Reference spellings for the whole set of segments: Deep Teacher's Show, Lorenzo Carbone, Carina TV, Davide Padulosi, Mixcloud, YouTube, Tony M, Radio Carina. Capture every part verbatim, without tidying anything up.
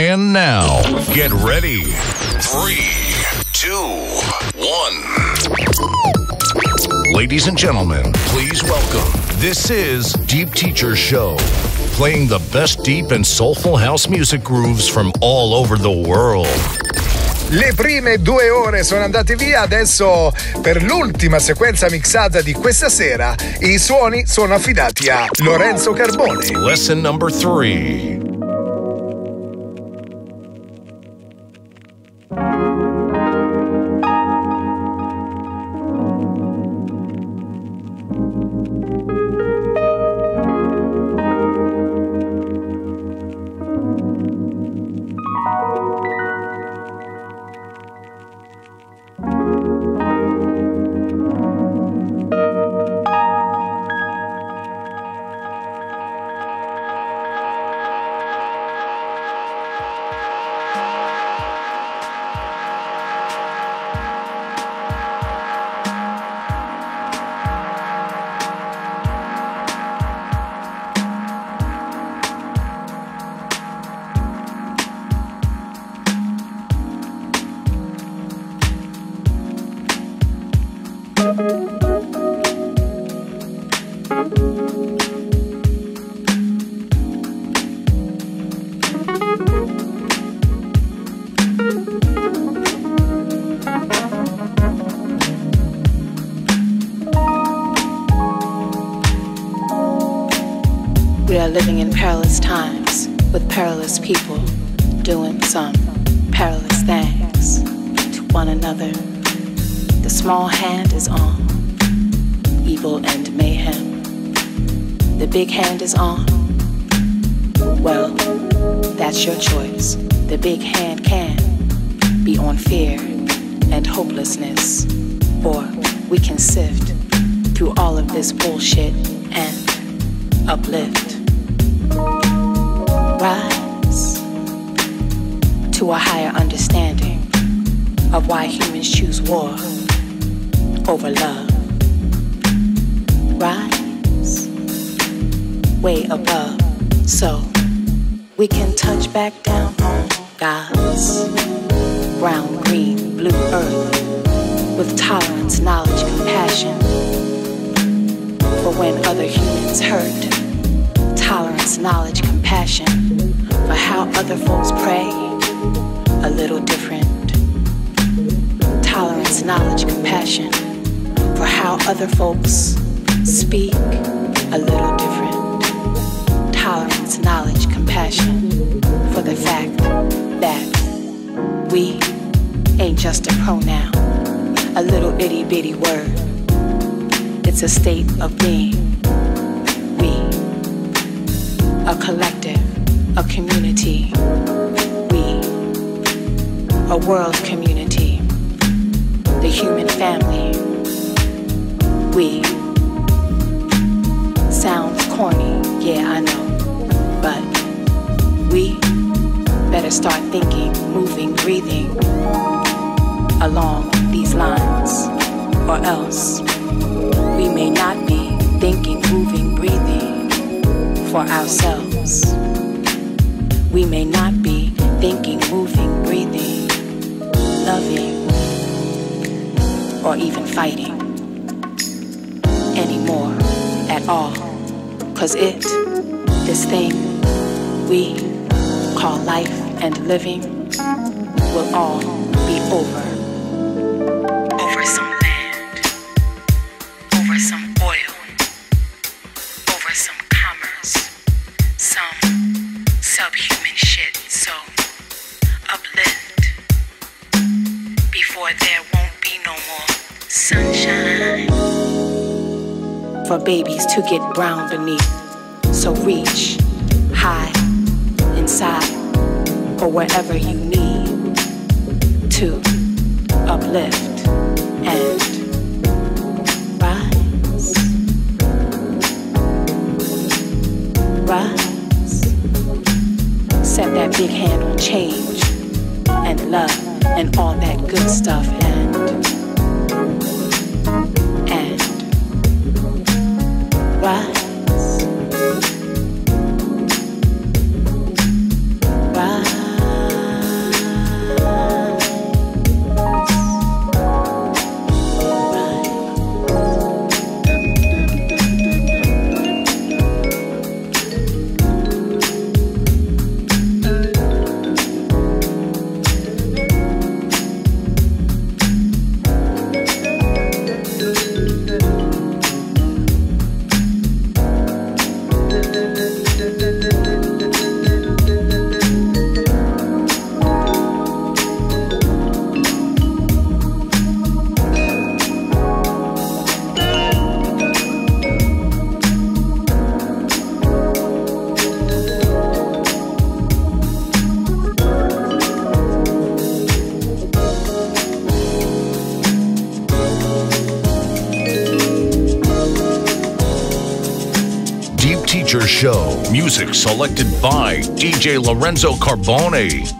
And now, get ready. Three, two, one. Ladies and gentlemen, please welcome. This is Deep Teacher's Show, playing the best deep and soulful house music grooves from all over the world. Le prime due ore sono andate via, adesso per l'ultima sequenza mixata di questa sera, i suoni sono affidati a Lorenzo Carbone. Lesson number three. We are living in perilous times with perilous people doing some perilous things to one another. The small hand is on evil and mayhem. The big hand is on. Well, that's your choice. The big hand can be on fear and hopelessness, or we can sift through all of this bullshit and uplift. Rise to a higher understanding of why humans choose war over love. Rise way above so we can touch back down on God's brown, green, blue earth with tolerance, knowledge, compassion. For when other humans hurt, tolerance, knowledge, compassion for how other folks pray, a little different. Tolerance, knowledge, compassion for how other folks speak, a little different. Tolerance, knowledge, compassion for the fact that we ain't just a pronoun, a little itty bitty word. It's a state of being. A collective, a community, we, a world community, the human family, we. Sounds corny, yeah I know, but we better start thinking, moving, breathing along these lines, or else we may not be thinking, moving, breathing for ourselves. We may not be thinking, moving, breathing, loving, or even fighting anymore at all. Cause it, this thing we call life and living, will all be over. Over some land, over some oil, over some some subhuman shit, so uplift before there won't be no more sunshine. For babies to get brown beneath, so reach high inside or wherever you need to uplift and rise. Rise. Set that big hand on change and love and all that good stuff and and rise, rise. Teacher's Show. Music selected by D J Lorenzo Carbone.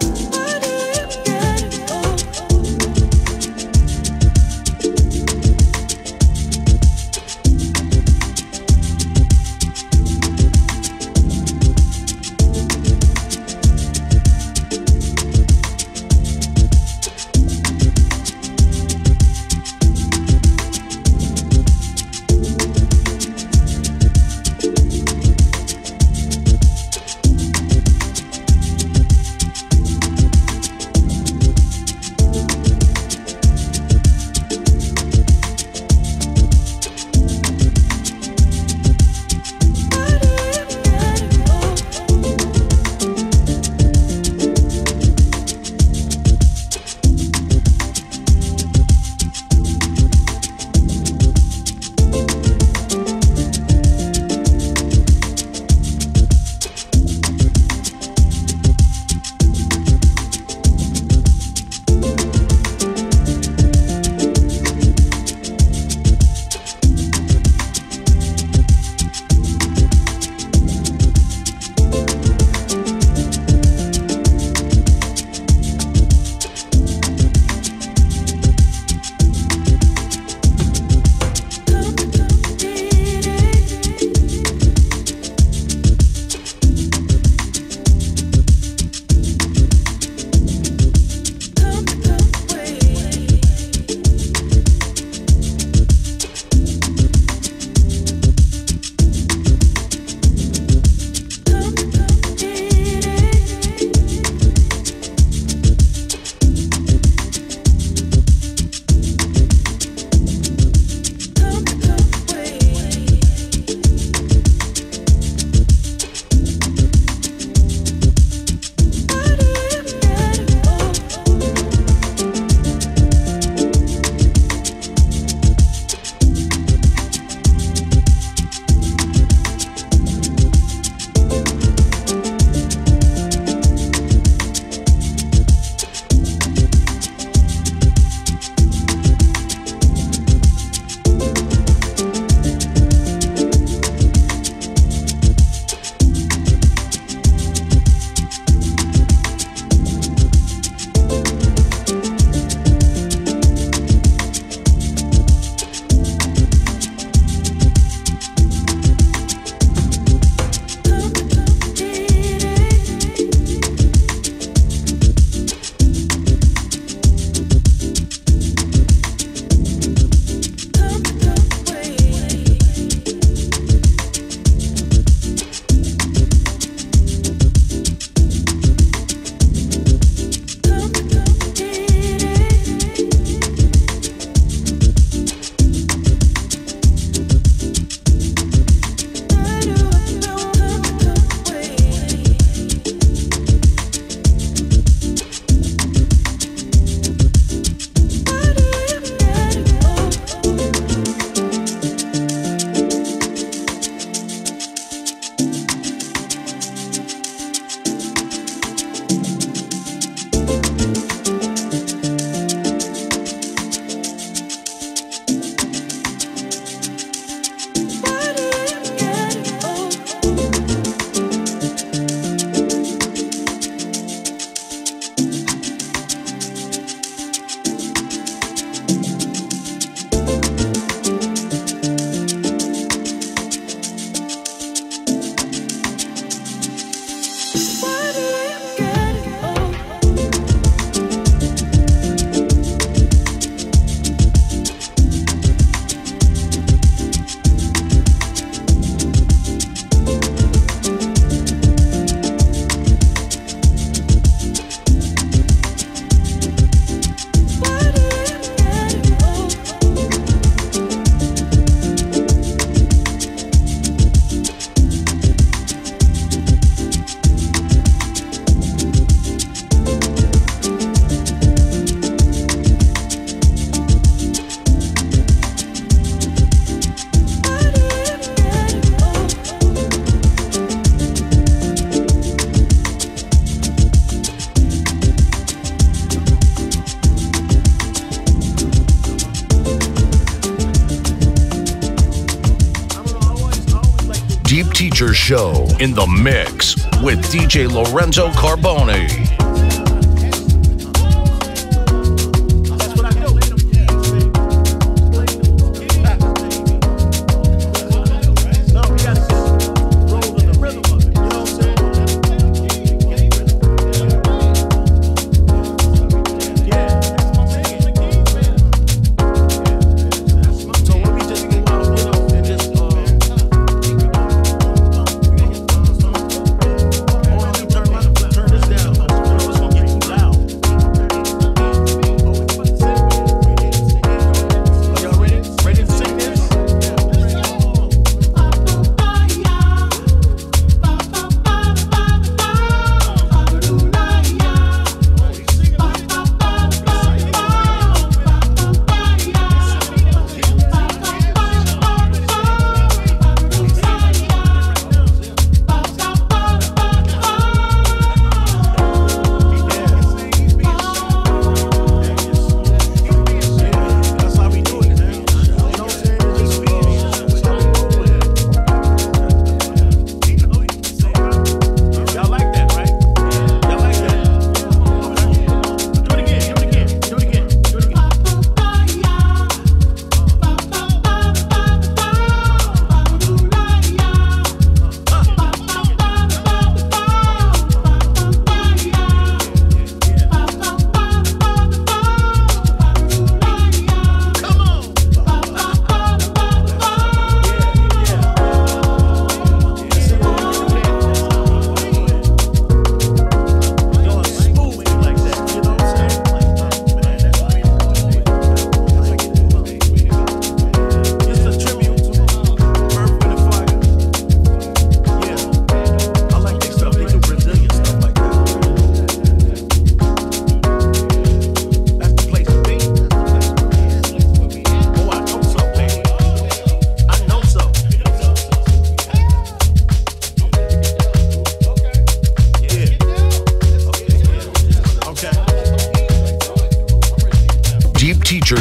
Teacher's Show in the mix with D J Lorenzo Carbone.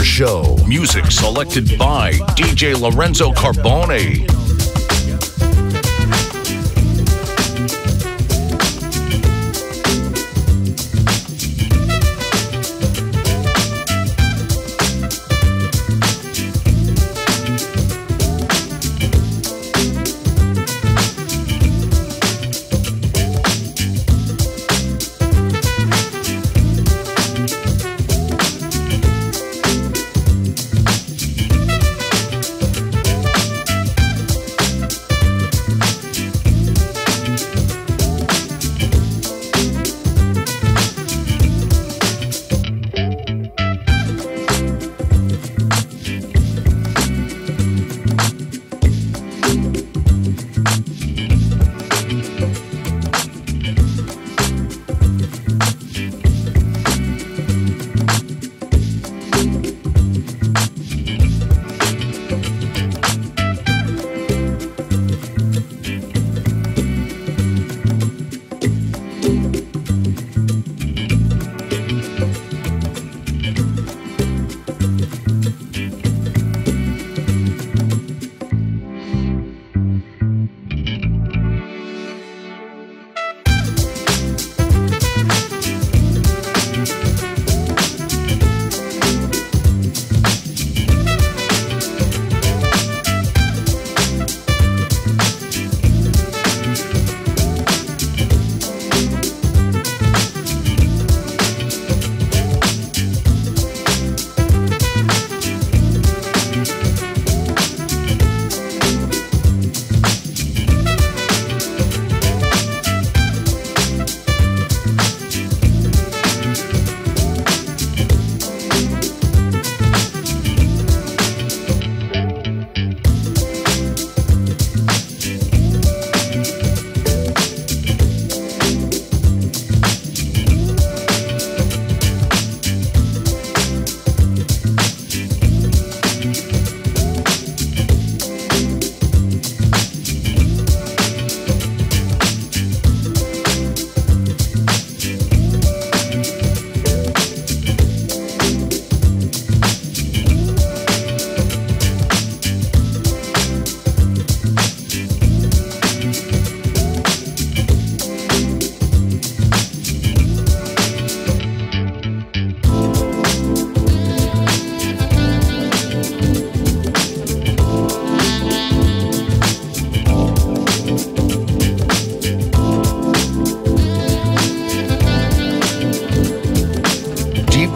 Show. Music selected by D J Lorenzo Carbone.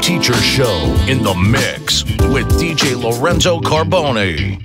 Teacher's Show in the mix with D J Lorenzo Carbone.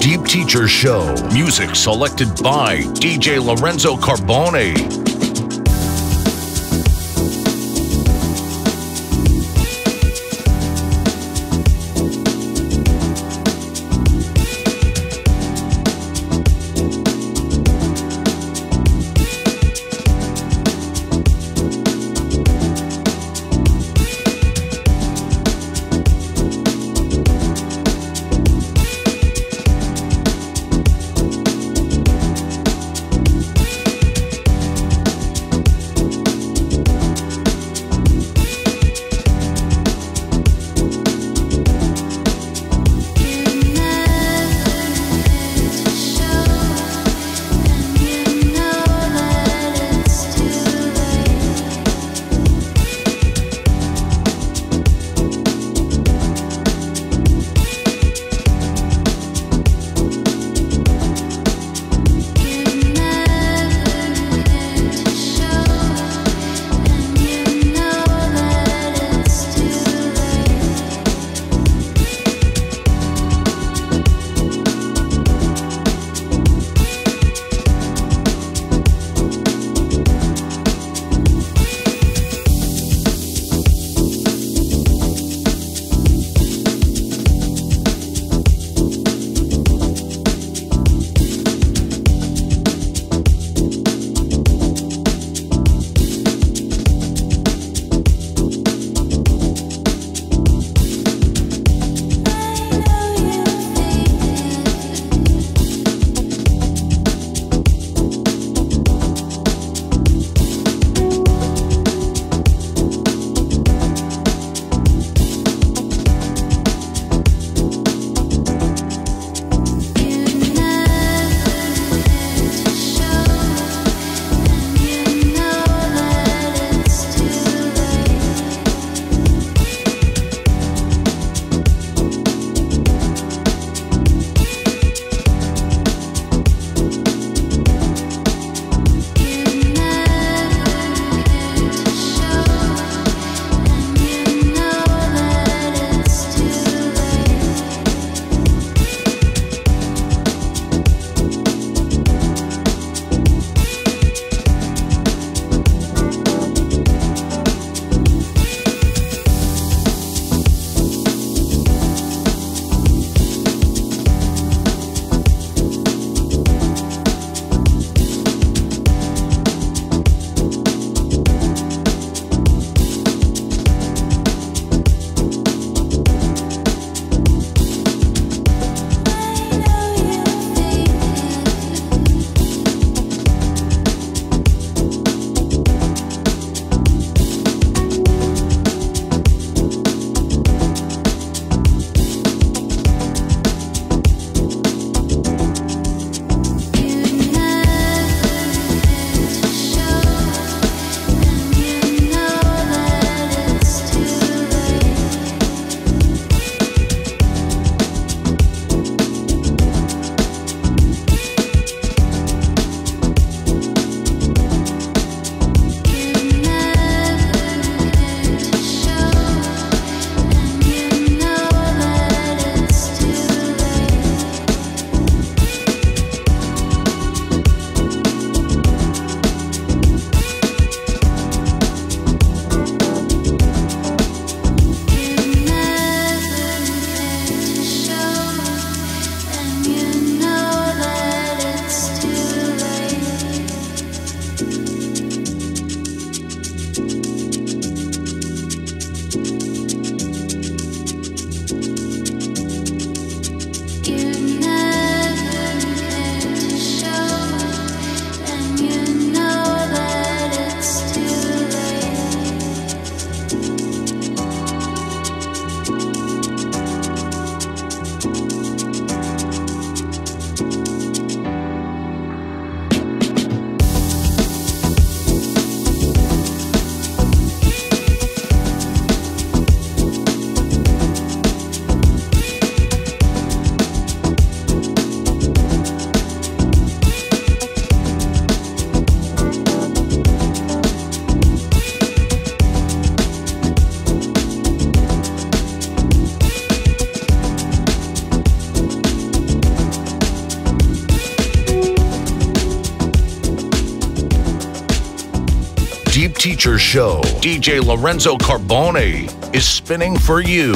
Deep Teacher's Show. Music selected by D J Lorenzo Carbone. Deep Teacher's Show, D J Lorenzo Carbone is spinning for you.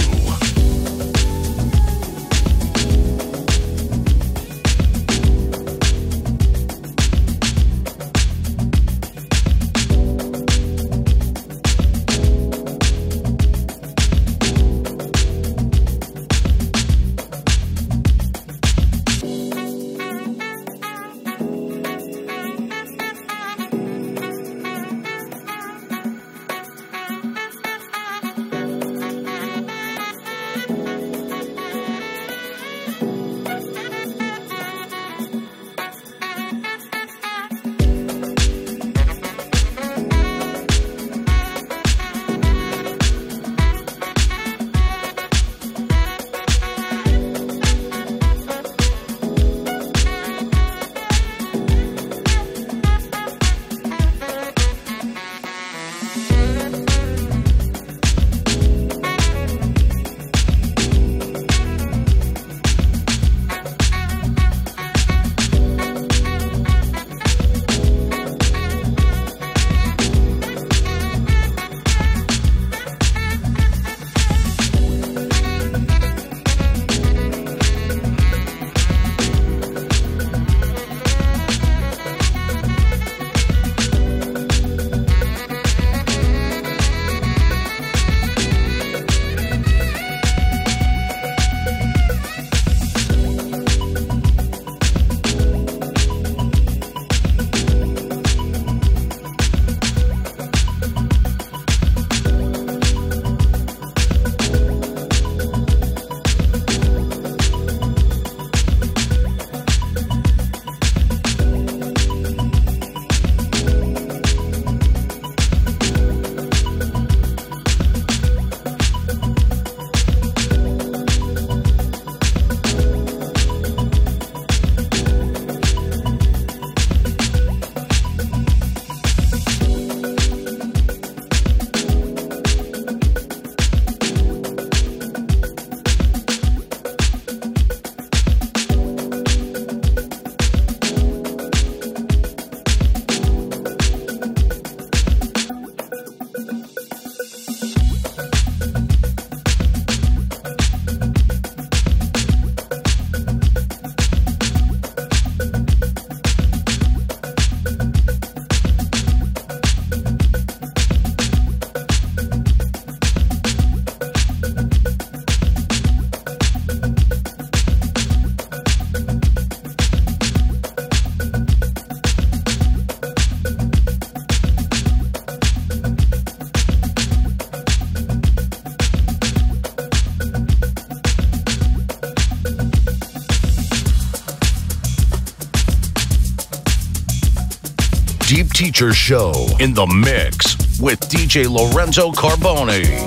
Deep Teacher's Show in the mix with D J Lorenzo Carbone.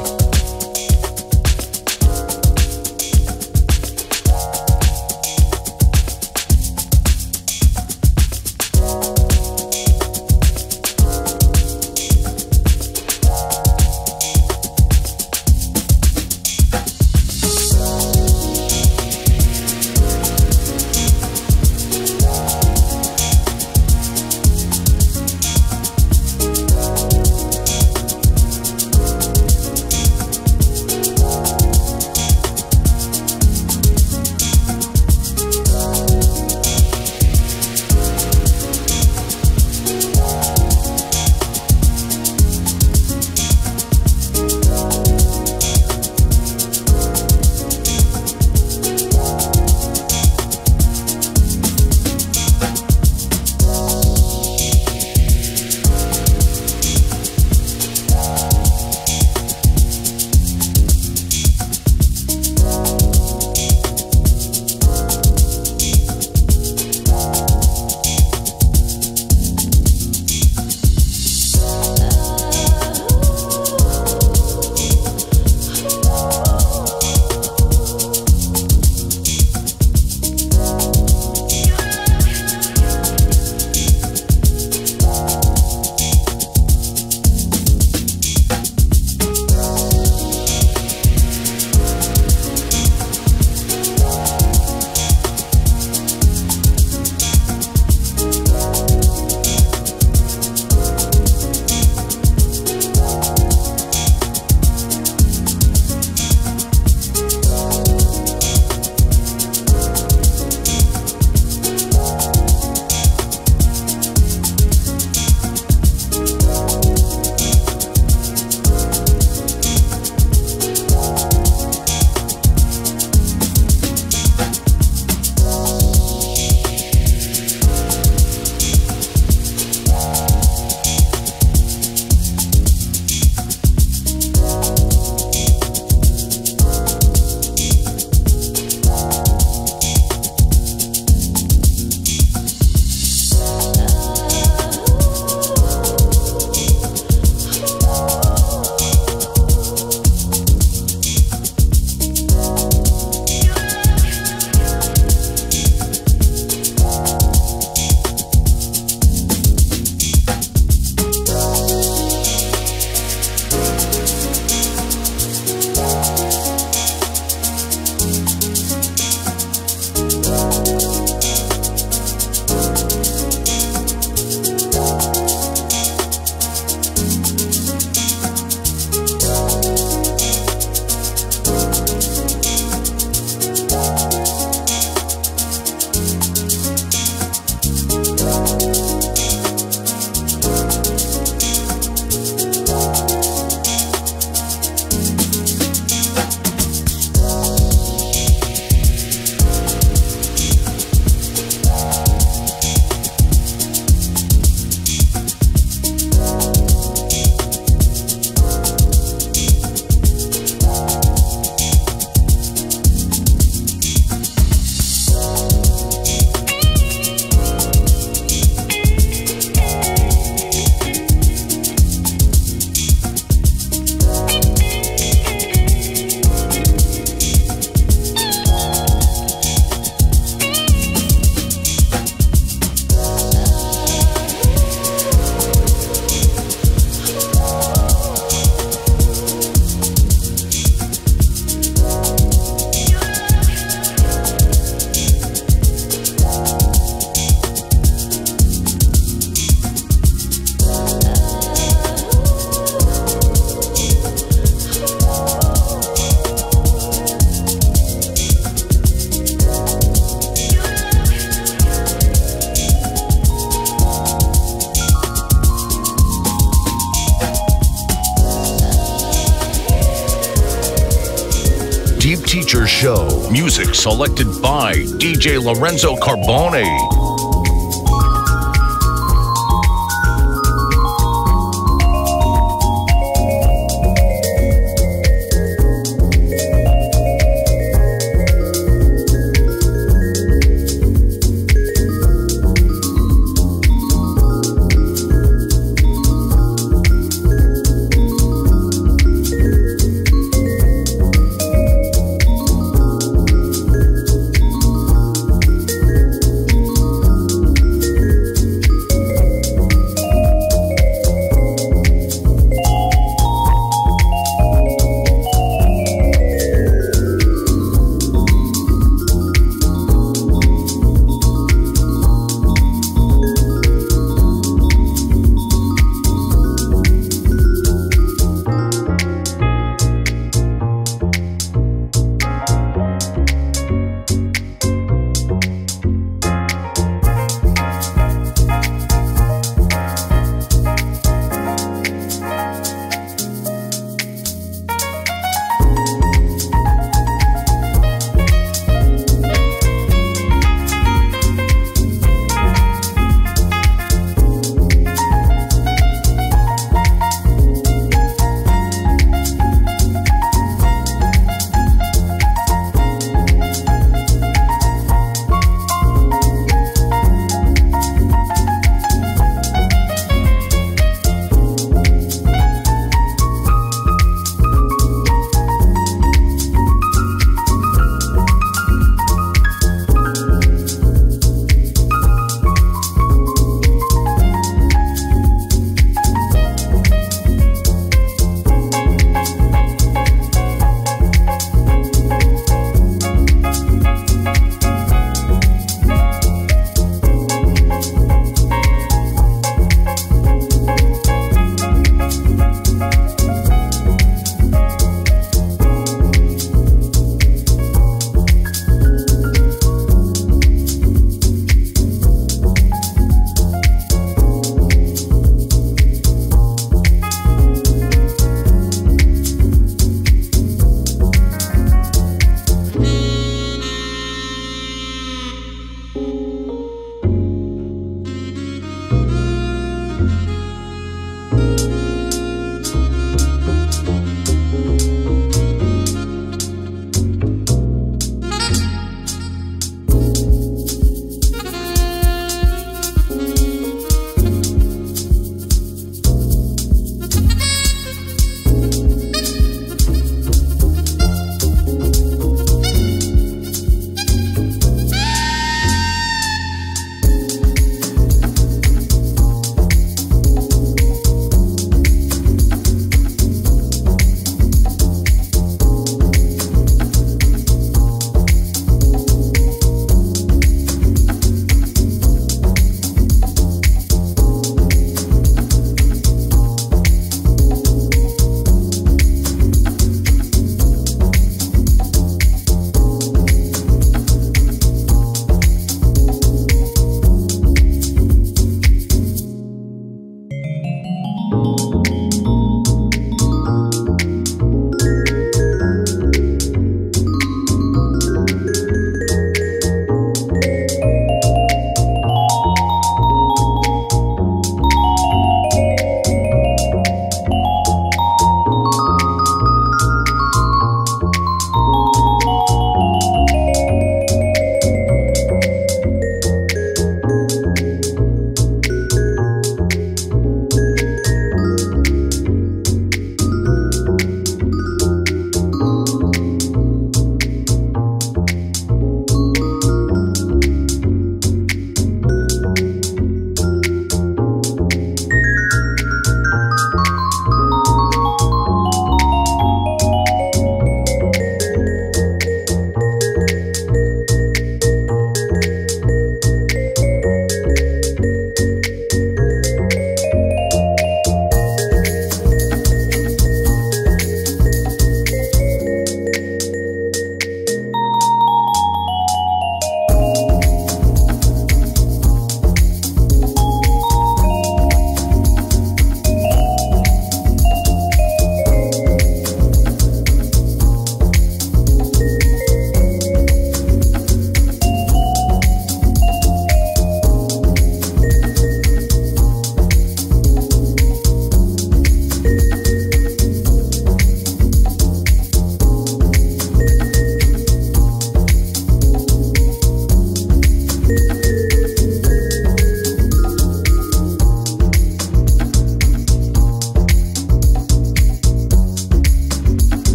Deep Teacher's Show. Music selected by D J Lorenzo Carbone.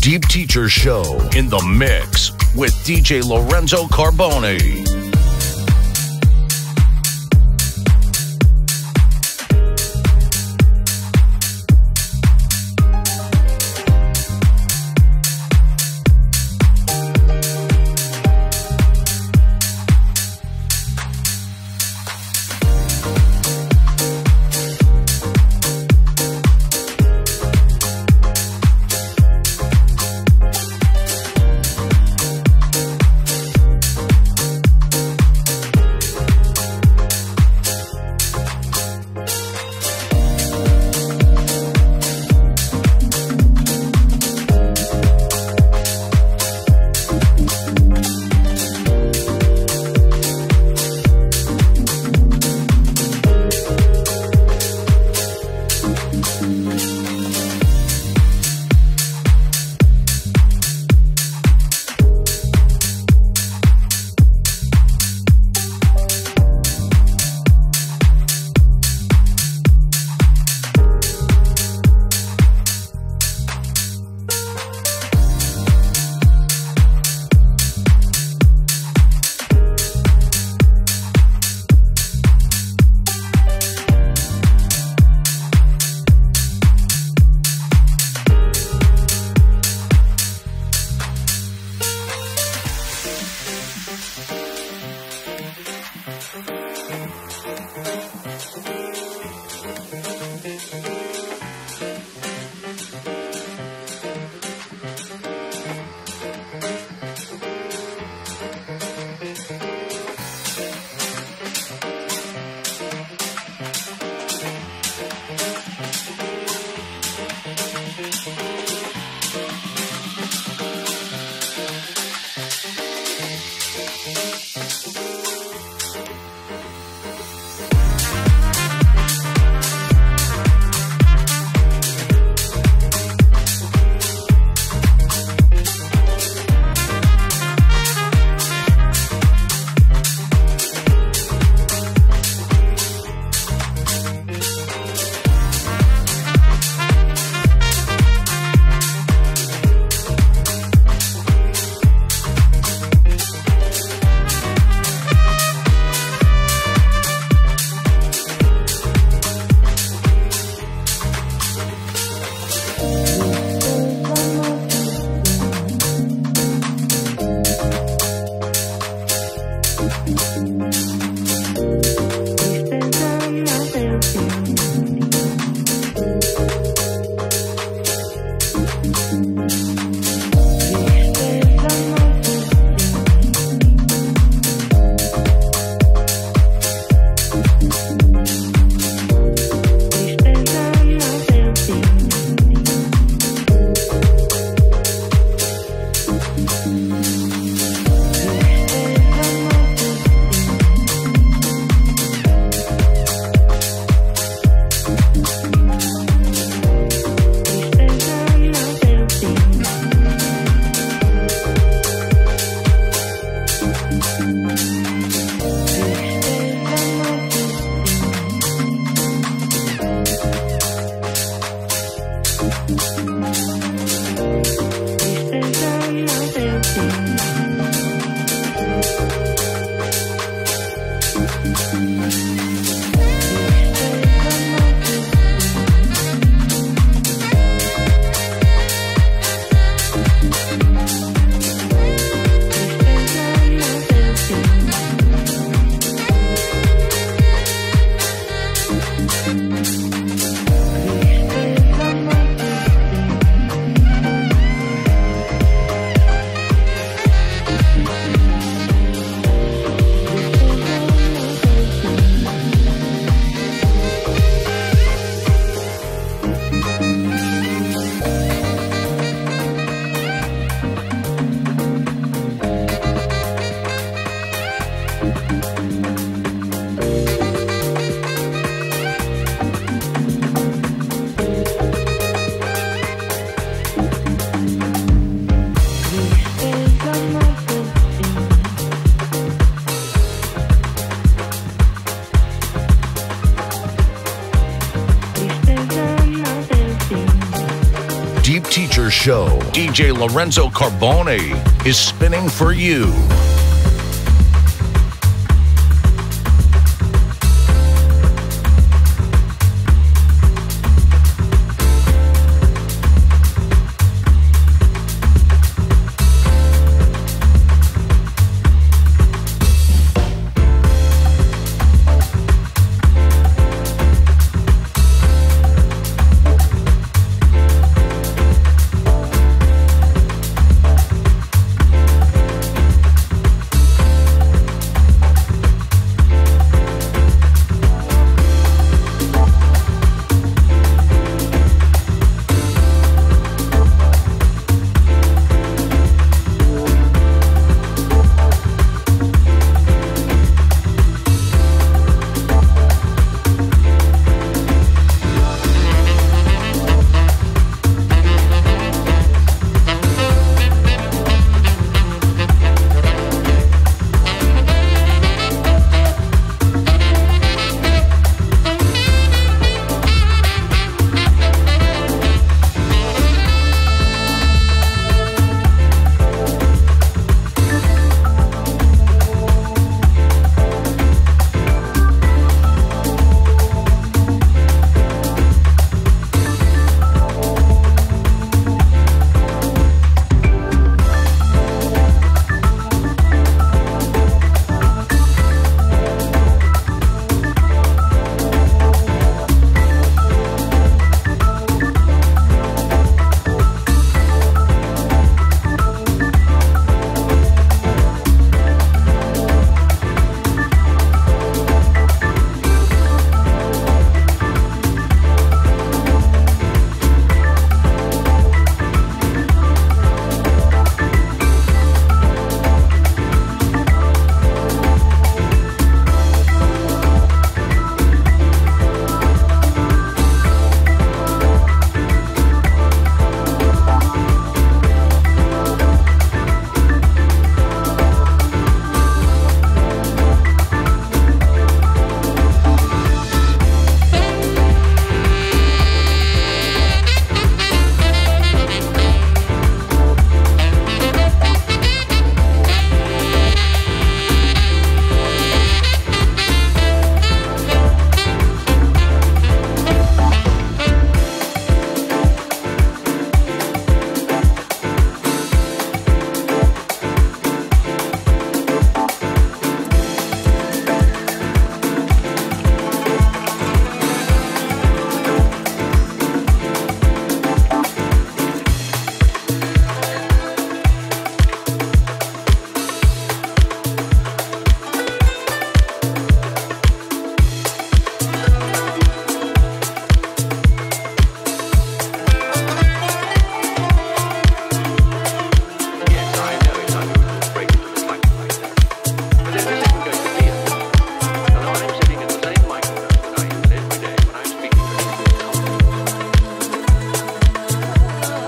Deep Teacher's Show in the mix with D J Lorenzo Carbone. Teacher's Show, D J Lorenzo Carbone is spinning for you.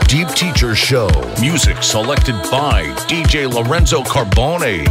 Deep Teacher's Show. Music selected by D J Lorenzo Carbone.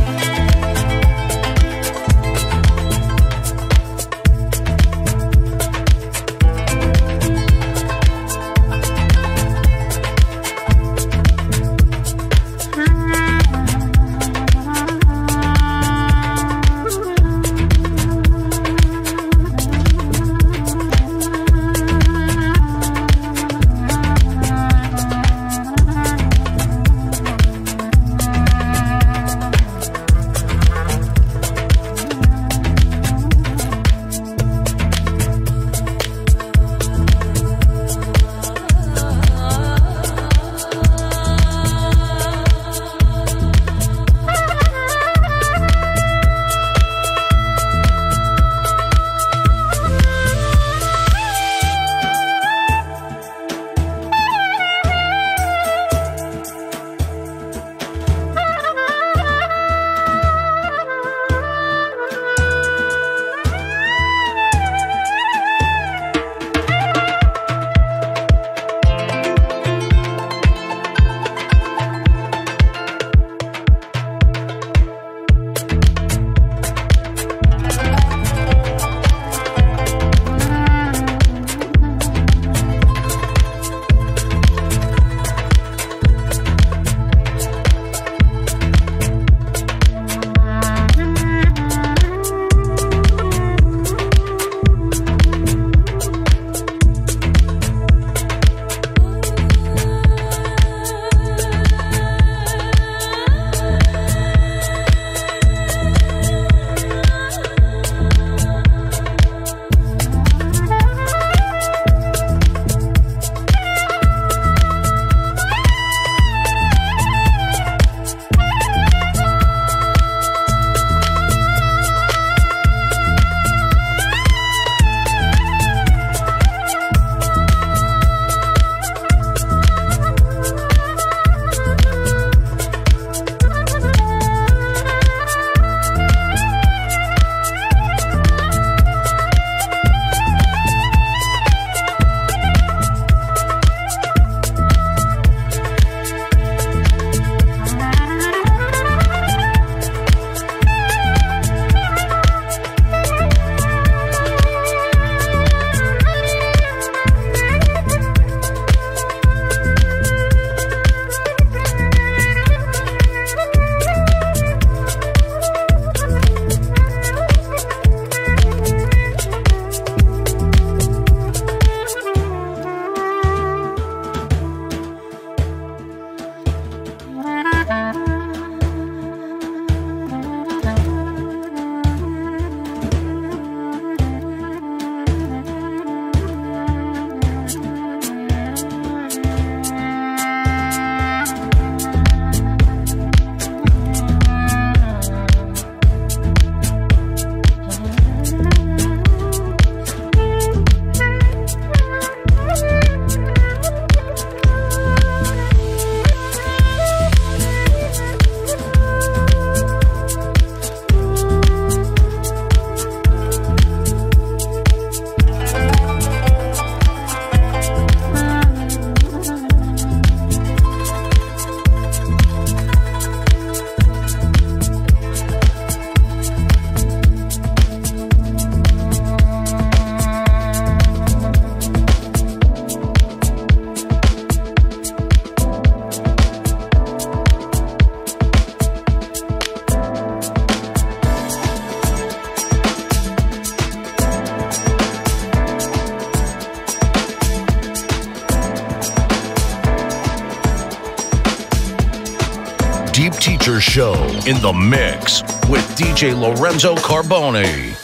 Deep Teacher's Show in the mix with D J Lorenzo Carbone.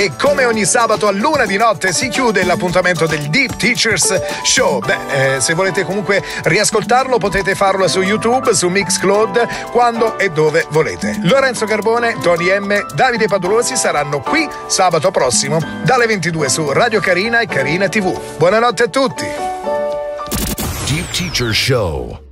E come ogni sabato all'una di notte si chiude l'appuntamento del Deep Teacher's Show. Beh, eh, se volete comunque riascoltarlo potete farlo su YouTube, su Mixcloud, quando e dove volete. Lorenzo Carbone, Tony M, Davide Padulosi saranno qui sabato prossimo dalle ventidue su Radio Carina e Carina T V. Buonanotte a tutti. Deep Teacher's Show.